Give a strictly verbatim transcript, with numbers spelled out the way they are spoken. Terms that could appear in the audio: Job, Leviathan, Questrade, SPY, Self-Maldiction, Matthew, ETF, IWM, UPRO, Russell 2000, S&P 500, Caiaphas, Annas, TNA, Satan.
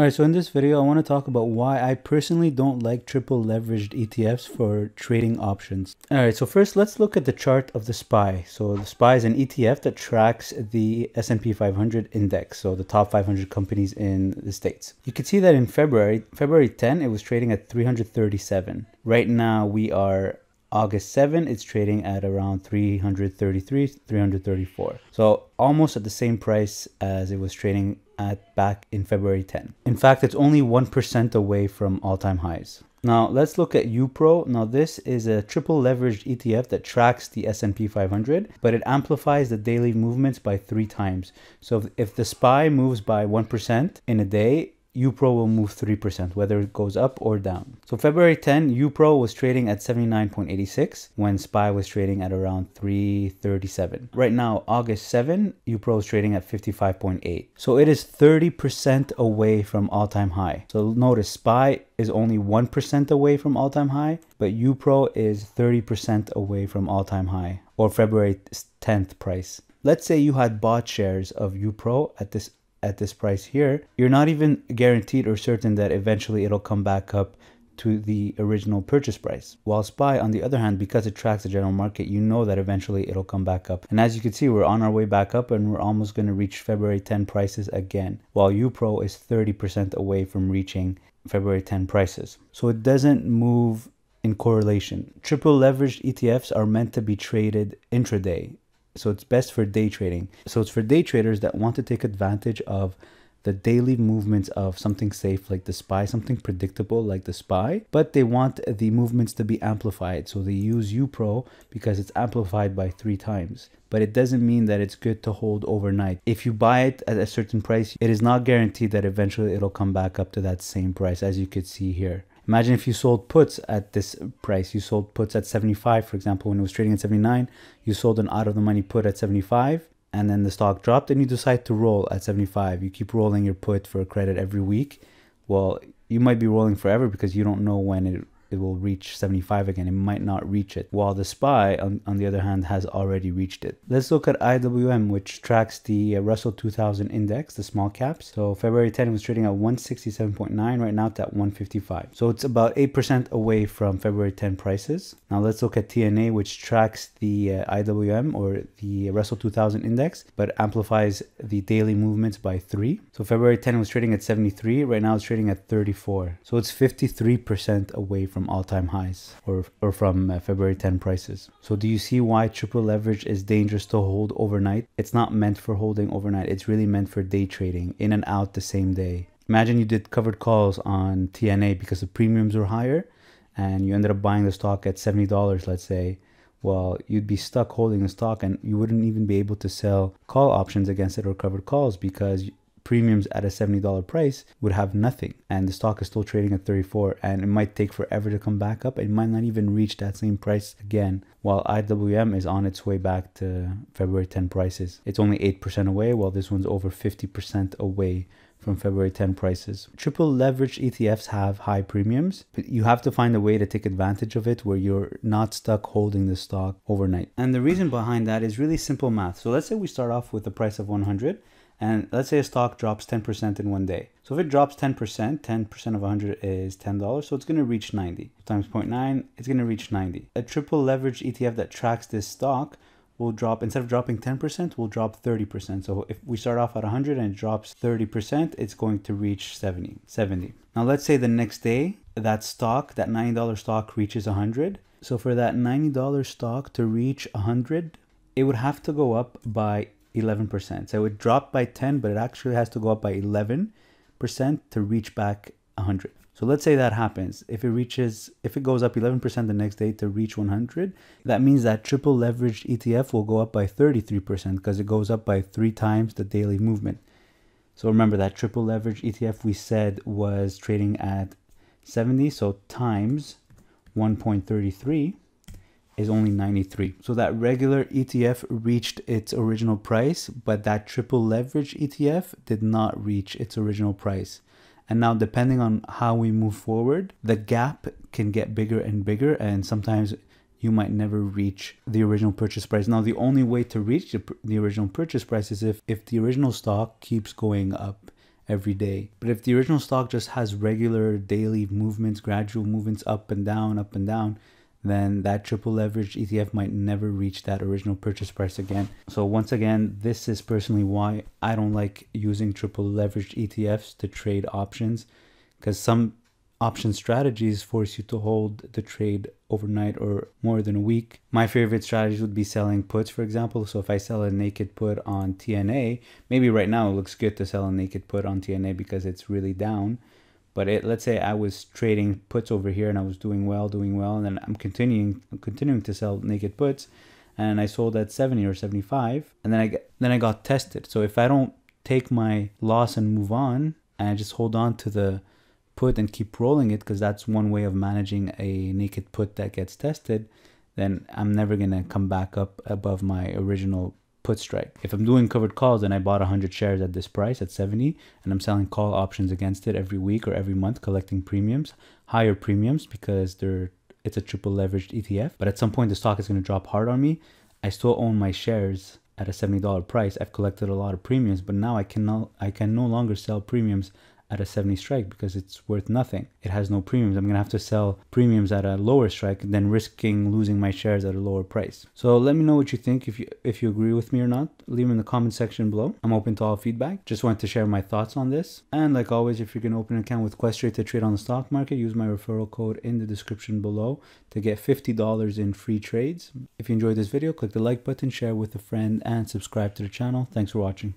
All right, so in this video, I want to talk about why I personally don't like triple leveraged E T Fs for trading options. All right, so first let's look at the chart of the S P Y. So the S P Y is an E T F that tracks the S and P five hundred index, so the top five hundred companies in the States. You can see that in February, February tenth, it was trading at three hundred thirty-seven. Right now we are August seventh, it's trading at around three hundred thirty-three, three hundred thirty-four. So almost at the same price as it was trading at back in February tenth. In fact, it's only one percent away from all-time highs. Now let's look at U P R O. Now this is a triple leveraged E T F that tracks the S and P five hundred, but it amplifies the daily movements by three times. So if the S P Y moves by one percent in a day, U P R O will move three percent, whether it goes up or down. So February tenth, U P R O was trading at seventy-nine point eight six when S P Y was trading at around three thirty-seven. Right now, August seventh, U P R O is trading at fifty-five point eight. So it is thirty percent away from all-time high. So notice S P Y is only one percent away from all-time high, but U P R O is thirty percent away from all-time high, or February tenth price. Let's say you had bought shares of U P R O at this at this price here, you're not even guaranteed or certain that eventually it'll come back up to the original purchase price. While S P Y, on the other hand, because it tracks the general market, you know that eventually it'll come back up. And as you can see, we're on our way back up and we're almost going to reach February tenth prices again, while U P R O is thirty percent away from reaching February tenth prices. So it doesn't move in correlation. Triple leveraged E T Fs are meant to be traded intraday. So it's best for day trading. So it's for day traders that want to take advantage of the daily movements of something safe like the S P Y, something predictable like the S P Y, but they want the movements to be amplified. So they use U P R O because it's amplified by three times. But it doesn't mean that it's good to hold overnight. If you buy it at a certain price, it is not guaranteed that eventually it'll come back up to that same price, as you could see here. Imagine if you sold puts at this price. You sold puts at seventy-five, for example, when it was trading at seventy-nine. You sold an out-of-the-money put at seventy-five, and then the stock dropped, and you decide to roll at seventy-five. You keep rolling your put for credit every week. Well, you might be rolling forever because you don't know when it, it will reach seventy-five again. It might not reach it. While the S P Y, on, on the other hand, has already reached it. Let's look at I W M, which tracks the Russell two thousand index, the small caps. So February tenth was trading at one sixty-seven point nine. Right now it's at one fifty-five. So it's about eight percent away from February tenth prices. Now let's look at T N A, which tracks the uh, I W M or the Russell two thousand index, but amplifies the daily movements by three. So February tenth was trading at seventy-three. Right now it's trading at thirty-four. So it's fifty-three percent away from all-time highs or, or from uh, February tenth prices. So do you see why triple leverage is dangerous to hold overnight? It's not meant for holding overnight. It's really meant for day trading, in and out the same day. Imagine you did covered calls on T N A because the premiums were higher and you ended up buying the stock at seventy dollars, let's say. Well, you'd be stuck holding the stock and you wouldn't even be able to sell call options against it or covered calls because premiums at a seventy dollar price would have nothing, and the stock is still trading at thirty-four, and it might take forever to come back up. It might not even reach that same price again, while I W M is on its way back to February tenth prices. It's only eight percent away, while this one's over fifty percent away from February tenth prices. Triple leverage E T Fs have high premiums, but you have to find a way to take advantage of it where you're not stuck holding the stock overnight. And the reason behind that is really simple math. So let's say we start off with a price of one hundred, and let's say a stock drops ten percent in one day. So if it drops ten percent, ten percent of one hundred is ten dollars, so it's gonna reach ninety. Times zero point nine, it's gonna reach ninety. A triple leverage E T F that tracks this stock will drop, instead of dropping ten percent, will drop thirty percent. So if we start off at one hundred and it drops thirty percent, it's going to reach seventy. Now let's say the next day, that stock, that ninety dollar stock reaches one hundred. So for that ninety dollar stock to reach one hundred, it would have to go up by eleven percent. So it would drop by ten, but it actually has to go up by eleven percent to reach back one hundred. So let's say that happens. If it reaches, if it goes up eleven percent the next day to reach one hundred, that means that triple leveraged E T F will go up by thirty-three percent because it goes up by three times the daily movement. So remember that triple leveraged E T F we said was trading at seventy. So times one point three three. is only ninety-three. So that regular E T F reached its original price, but that triple leverage E T F did not reach its original price. And now depending on how we move forward, the gap can get bigger and bigger, and sometimes you might never reach the original purchase price. Now the only way to reach the, the original purchase price is if, if the original stock keeps going up every day. But if the original stock just has regular daily movements, gradual movements up and down, up and down, then that triple leverage E T F might never reach that original purchase price again. So once again, this is personally why I don't like using triple leveraged E T Fs to trade options, because some option strategies force you to hold the trade overnight or more than a week. My favorite strategies would be selling puts, for example. So if I sell a naked put on T N A, maybe right now it looks good to sell a naked put on T N A because it's really down. But it, let's say I was trading puts over here and I was doing well, doing well, and then I'm continuing, I'm continuing to sell naked puts, and I sold at seventy or seventy-five, and then I then I got tested. So if I don't take my loss and move on, and I just hold on to the put and keep rolling it, because that's one way of managing a naked put that gets tested, then I'm never gonna come back up above my original put strike. If I'm doing covered calls and I bought one hundred shares at this price at seventy, and I'm selling call options against it every week or every month, collecting premiums, higher premiums, because they're it's a triple leveraged E T F, but at some point the stock is going to drop hard on me. I still own my shares at a seventy dollar price. I've collected a lot of premiums, but now I cannot I can no longer sell premiums at a seventy strike because it's worth nothing. It has no premiums. I'm gonna have to sell premiums at a lower strike, then risking losing my shares at a lower price. So let me know what you think, if you if you agree with me or not. Leave it in the comment section below. I'm open to all feedback. Just wanted to share my thoughts on this. And like always, if you're gonna open an account with Questrade to trade on the stock market, use my referral code in the description below to get fifty dollars in free trades. If you enjoyed this video, click the like button, share with a friend, and subscribe to the channel. Thanks for watching.